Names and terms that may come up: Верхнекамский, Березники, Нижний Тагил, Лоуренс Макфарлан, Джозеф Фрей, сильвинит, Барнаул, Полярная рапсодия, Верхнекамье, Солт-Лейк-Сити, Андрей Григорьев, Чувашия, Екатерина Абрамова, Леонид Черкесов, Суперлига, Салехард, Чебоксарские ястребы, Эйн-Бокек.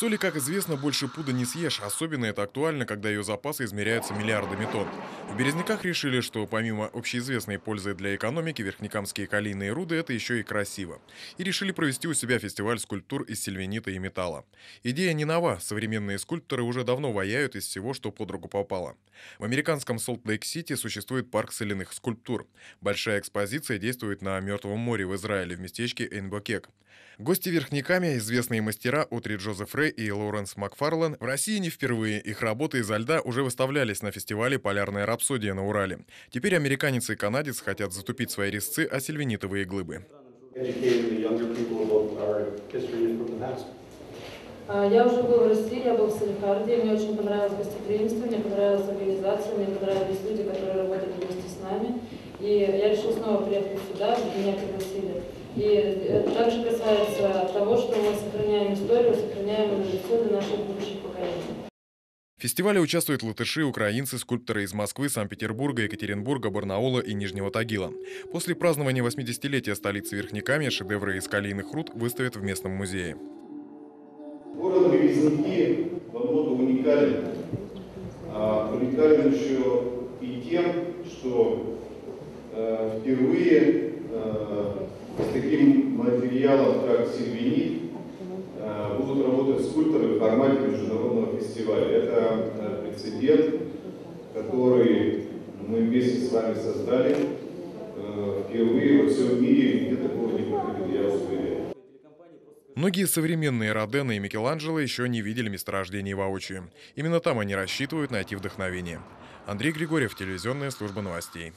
Соли, как известно, больше пуда не съешь. Особенно это актуально, когда ее запасы измеряются миллиардами тонн. В Березниках решили, что помимо общеизвестной пользы для экономики, верхнекамские калийные руды – это еще и красиво. И решили провести у себя фестиваль скульптур из сильвинита и металла. Идея не нова. Современные скульпторы уже давно ваяют из всего, что под руку попало. В американском Солт-Лейк-Сити существует парк соляных скульптур. Большая экспозиция действует на Мертвом море в Израиле, в местечке Эйн-Бокек. Гости Верхнекамья – известные мастера от Джозеф Фрей и Лоуренс Макфарлан. В России не впервые. Их работы изо льда уже выставлялись на фестивале «Полярная рапсодия» на Урале. Теперь американец и канадец хотят затупить свои резцы о сильвинитовые глыбы. Я уже был в России, я был в Салехарде, мне очень понравилось гостеприимство, мне понравилась организация, мне понравились люди, которые работали вместе с нами. И я решил снова приехать сюда, меня пригласили. И это также касается того, что мы сохраняем историю, сохраняем традицию для наших будущих поколений. В фестивале участвуют латыши, украинцы, скульпторы из Москвы, Санкт-Петербурга, Екатеринбурга, Барнаула и Нижнего Тагила. После празднования 80-летия столицы Верхнекамья шедевры из калийных руд выставят в местном музее. Город Березники во многом уникален. Уникален еще и тем, что впервые с таким материалом, как сильвинит, будут работать скульпторы в формате международного фестиваля. Это прецедент, который мы вместе с вами создали. Впервые во всем мире нигде такого не проходило, я уверен. Многие современные Родена и Микеланджело еще не видели месторождений воочию. Именно там они рассчитывают найти вдохновение. Андрей Григорьев, телевизионная служба новостей.